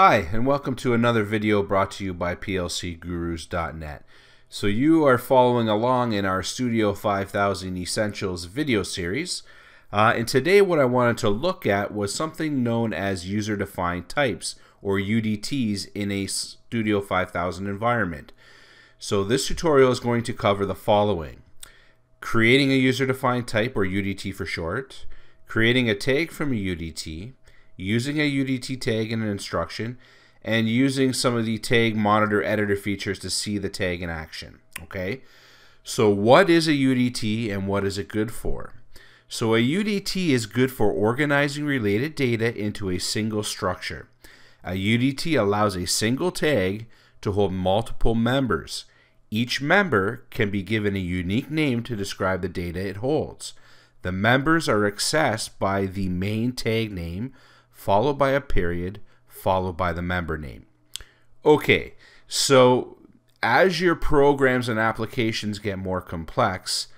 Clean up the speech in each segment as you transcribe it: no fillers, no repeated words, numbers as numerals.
Hi, and welcome to another video brought to you by plcgurus.net. So you are following along in our Studio 5000 Essentials video series, and today what I wanted to look at was something known as user-defined types, or UDTs, in a Studio 5000 environment. So this tutorial is going to cover the following: creating a user-defined type, or UDT for short, creating a tag from a UDT, using a UDT tag in an instruction, and using some of the tag monitor editor features to see the tag in action. Okay, so what is a UDT and what is it good for? So a UDT is good for organizing related data into a single structure. A UDT allows a single tag to hold multiple members. Each member can be given a unique name to describe the data it holds. The members are accessed by the main tag name, followed by a period, followed by the member name. Okay, so as your programs and applications get more complex,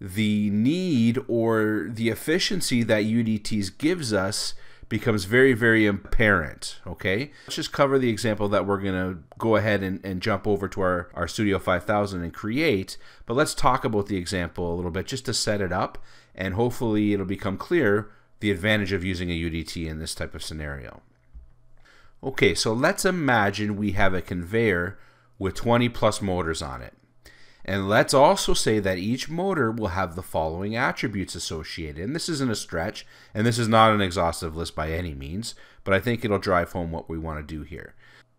the need or the efficiency that UDTs gives us becomes very, very apparent, okay? Let's just cover the example that we're gonna go ahead and jump over to our Studio 5000 and create, but let's talk about the example a little bit just to set it up, and hopefully it'll become clear the advantage of using a UDT in this type of scenario. Okay, so let's imagine we have a conveyor with 20 plus motors on it. And let's also say that each motor will have the following attributes associated. And this isn't a stretch, and this is not an exhaustive list by any means, but I think it'll drive home what we want to do here.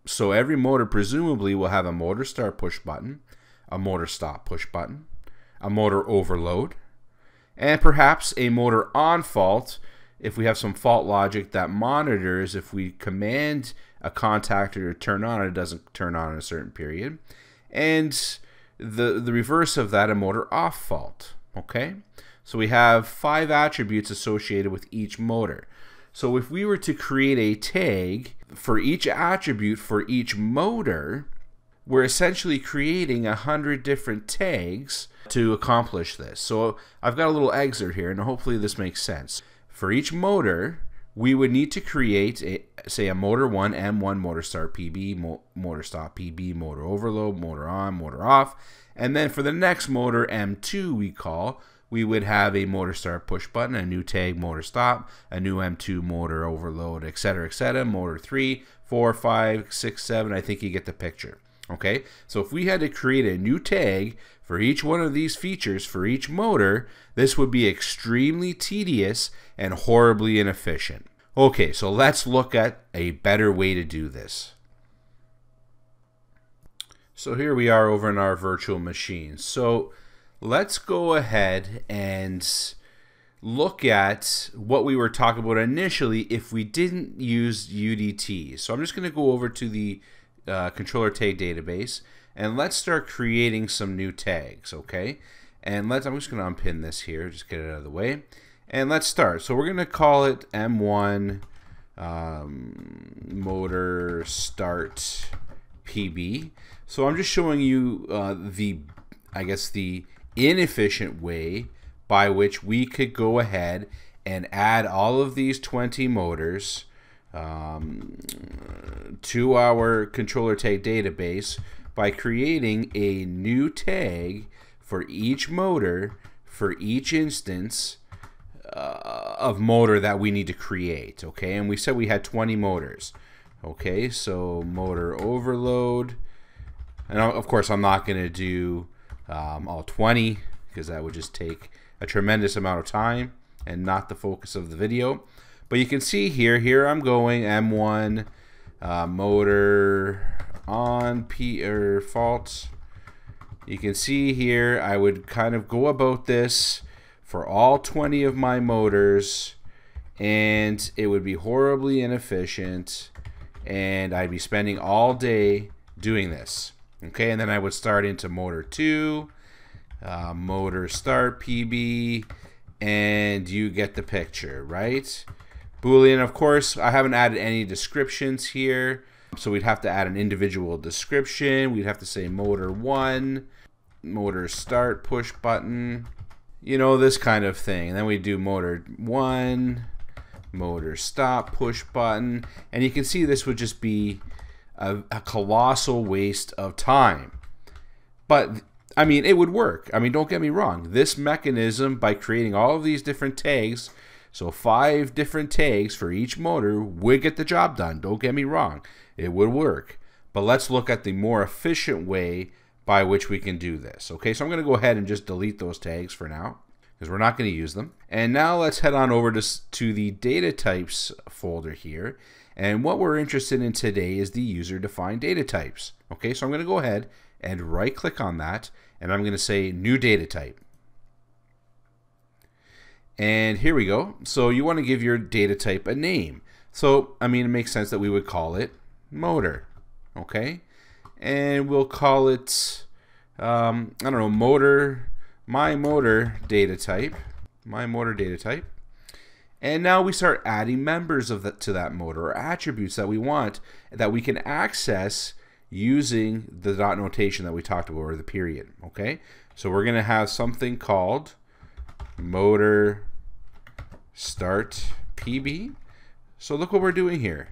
So every motor presumably will have a motor start push button, a motor stop push button, a motor overload, and perhaps a motor on fault, if we have some fault logic that monitors if we command a contactor to turn on, it doesn't turn on in a certain period. And the reverse of that, a motor off fault. Okay, so we have 5 attributes associated with each motor. So if we were to create a tag for each attribute for each motor, we're essentially creating 100 different tags to accomplish this. So I've got a little excerpt here, and hopefully this makes sense. For each motor, we would need to create say a motor 1, M1, motor start PB, motor stop PB, motor overload, motor on, motor off. And then for the next motor, M2 we call, we would have a motor start push button, a new tag motor stop, a new M2 motor overload, et cetera, motor 3, 4, 5, 6, 7, I think you get the picture. Okay, so if we had to create a new tag for each one of these features for each motor, this would be extremely tedious and horribly inefficient. Okay, so let's look at a better way to do this. So here we are over in our virtual machine. So let's go ahead and look at what we were talking about initially if we didn't use UDT. So I'm just going to go over to the controller tag database, and let's start creating some new tags. Okay, and I'm just going to unpin this here, just get it out of the way, and let's start. So we're going to call it M1 motor start PB. So I'm just showing you the inefficient way by which we could go ahead and add all of these 20 motors to our controller tag database by creating a new tag for each motor for each instance of motor that we need to create. Okay, and we said we had 20 motors. Okay, so motor overload, and of course I'm not going to do all 20 because that would just take a tremendous amount of time and not the focus of the video. But you can see here I'm going M1 motor on P or fault. You can see here I would kind of go about this for all 20 of my motors, and it would be horribly inefficient, and I'd be spending all day doing this. Okay, and then I would start into motor 2, motor start PB, and you get the picture, right? Boolean, of course, I haven't added any descriptions here, so we'd have to add an individual description. We'd have to say motor 1, motor start push button, you know, this kind of thing. And then we do motor 1, motor stop, push button, and you can see this would just be a colossal waste of time. But I mean, it would work. I mean, don't get me wrong. This mechanism, by creating all of these different tags, so 5 different tags for each motor, would get the job done. Don't get me wrong. It would work. But let's look at the more efficient way by which we can do this. Okay, so I'm going to go ahead and just delete those tags for now, because we're not going to use them. And now let's head on over to the data types folder here. And what we're interested in today is the user-defined data types. Okay, so I'm going to go ahead and right-click on that, and I'm going to say New Data Type. And here we go. So you want to give your data type a name. So, I mean, it makes sense that we would call it Motor, okay? And we'll call it, I don't know, My Motor Data Type. And now we start adding members of to that motor, or attributes that we want, that we can access using the dot notation that we talked about, or the period. Okay, so we're going to have something called motor start PB. So look what we're doing here.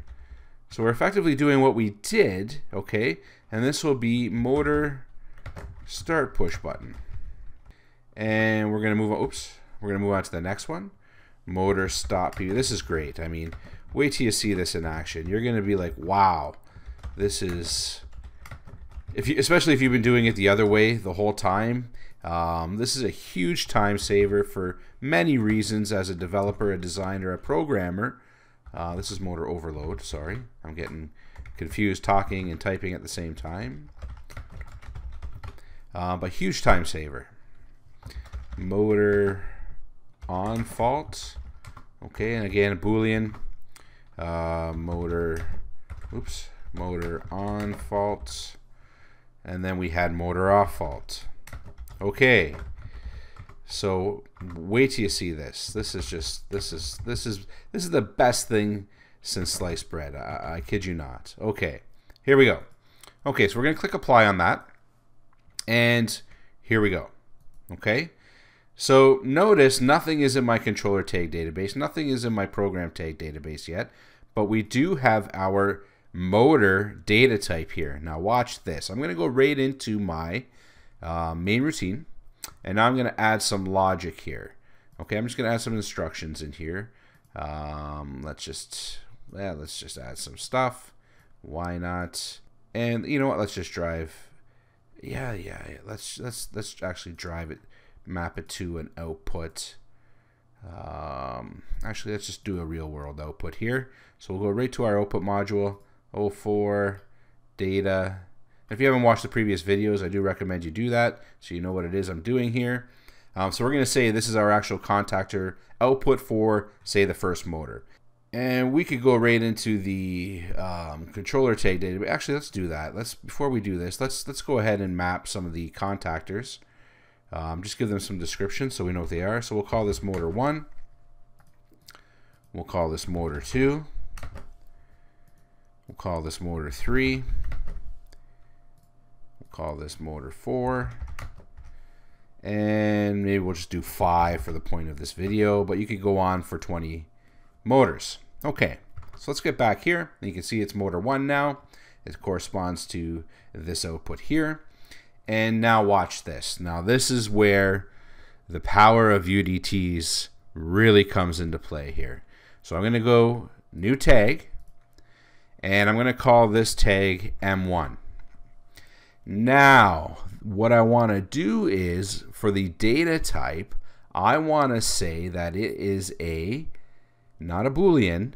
So we're effectively doing what we did, okay, and this will be motor start push button. And we're going to move on, oops, we're going to move on to the next one, motor stop PB. This is great. I mean, wait till you see this in action. You're going to be like, wow, this is, especially if you've been doing it the other way the whole time, this is a huge time saver for many reasons as a developer, a designer, a programmer. This is motor overload, sorry. I'm getting confused talking and typing at the same time. But huge time saver. Motor on fault. Okay, and again, Boolean. Motor on fault, and then we had motor off fault. Okay, so wait till you see this. This is the best thing since sliced bread. I kid you not. Okay, here we go. Okay, so we're gonna click apply on that, and here we go. Okay, so notice nothing is in my controller tag database, nothing is in my program tag database yet, but we do have our motor data type here. Now watch this. I'm going to go right into my main routine, and now I'm going to add some logic here. Okay, I'm just going to add some instructions in here. Let's just add some stuff. Why not? And you know what? Let's just drive. Yeah. Let's actually drive it. Map it to an output. Actually, let's just do a real world output here. So we'll go right to our output module. 04 data. If you haven't watched the previous videos, I do recommend you do that so you know what it is I'm doing here. So we're going to say this is our actual contactor output for, say, the first motor. And we could go right into the controller tag data. Actually, let's do that. Before we do this, let's go ahead and map some of the contactors. Just give them some description so we know what they are. So we'll call this motor 1. We'll call this motor 2. We'll call this motor 3. We'll call this motor 4. And maybe we'll just do 5 for the point of this video, but you could go on for 20 motors. Okay, so let's get back here. You can see it's motor 1 now. It corresponds to this output here. And now watch this. Now this is where the power of UDTs really comes into play here. So I'm going to go new tag. And I'm going to call this tag M1. Now, what I want to do is, for the data type, I want to say that it is not a Boolean.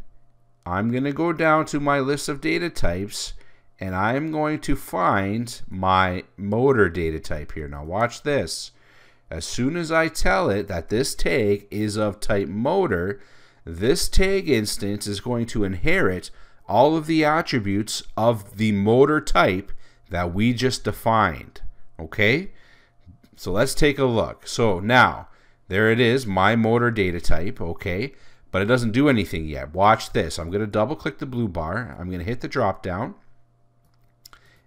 I'm going to go down to my list of data types, and I'm going to find my motor data type here. Now, watch this. As soon as I tell it that this tag is of type motor, this tag instance is going to inherit all of the attributes of the motor type that we just defined. Okay, so let's take a look. So now there it is, my motor data type. Okay, but it doesn't do anything yet. Watch this. I'm going to double click the blue bar, I'm going to hit the drop down,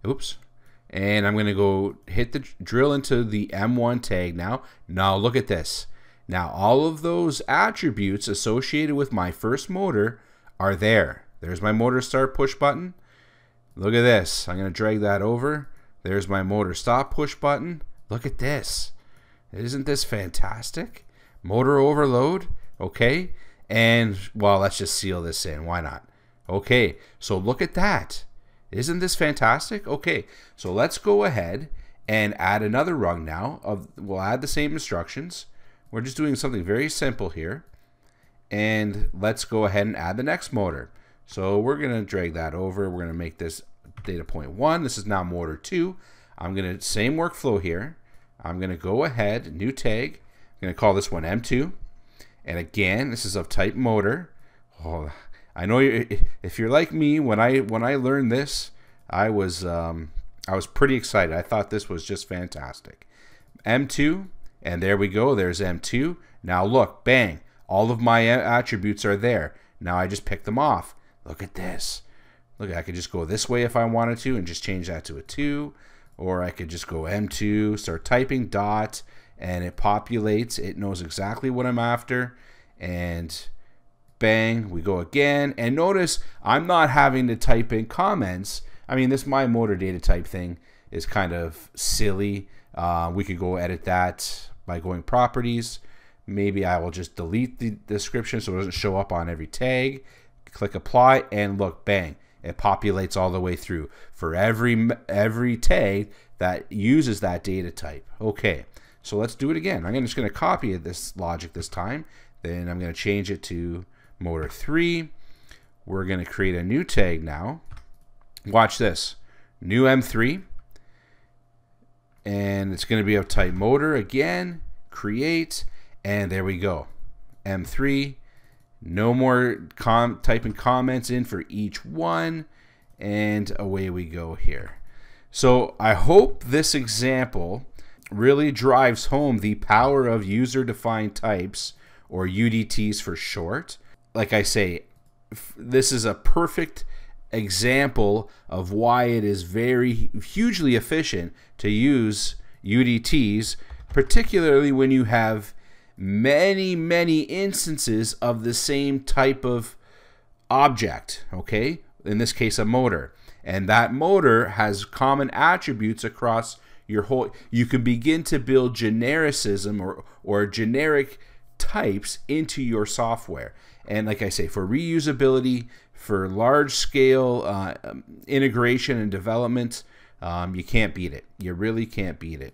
oops, and I'm going to go drill into the M1 tag. Now look at this. Now all of those attributes associated with my first motor are there. There's my motor start push button. Look at this. I'm going to drag that over. There's my motor stop push button. Look at this. Isn't this fantastic? Motor overload. Okay. And well, let's just seal this in. Why not? Okay. So look at that. Isn't this fantastic? Okay. So let's go ahead and add another rung now. We'll add the same instructions. We're just doing something very simple here. And let's go ahead and add the next motor. So we're going to drag that over. We're going to make this data point 1. This is now motor 2. I'm going to, same workflow here. I'm going to go ahead, new tag. I'm going to call this one M2. And again, this is of type motor. Oh, I know you're, if you're like me, when I learned this, I was pretty excited. I thought this was just fantastic. M2, and there we go. There's M2. Now look, bang. All of my attributes are there. Now I just pick them off. Look at this. Look, I could just go this way if I wanted to and just change that to a 2. Or I could just go M2, start typing dot, and it populates. It knows exactly what I'm after. And bang, we go again. And notice I'm not having to type in comments. I mean, this my motor data type thing is kind of silly. We could go edit that by going properties. Maybe I will just delete the description so it doesn't show up on every tag. Click apply, and look, bang, it populates all the way through for every tag that uses that data type. Okay, so let's do it again. I'm just going to copy this logic this time. Then I'm going to change it to motor 3. We're going to create a new tag now. Watch this, new M3, and it's going to be of type motor again. Create, and there we go, M3. No more typing comments in for each one, and away we go here. So I hope this example really drives home the power of user-defined types, or UDTs for short. Like I say, this is a perfect example of why it is very hugely efficient to use UDTs, particularly when you have many instances of the same type of object, okay, in this case a motor, and that motor has common attributes across your whole. You can begin to build genericism or generic types into your software, and like I say, for reusability, for large scale integration and development, you can't beat it. You really can't beat it.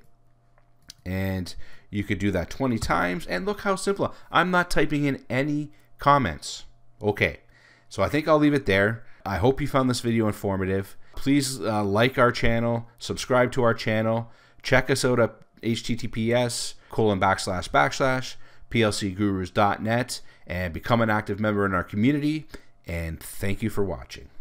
And you could do that 20 times, and look how simple. I'm not typing in any comments. Okay, so I think I'll leave it there. I hope you found this video informative. Please like our channel, subscribe to our channel, check us out at https://plcgurus.net, and become an active member in our community, and thank you for watching.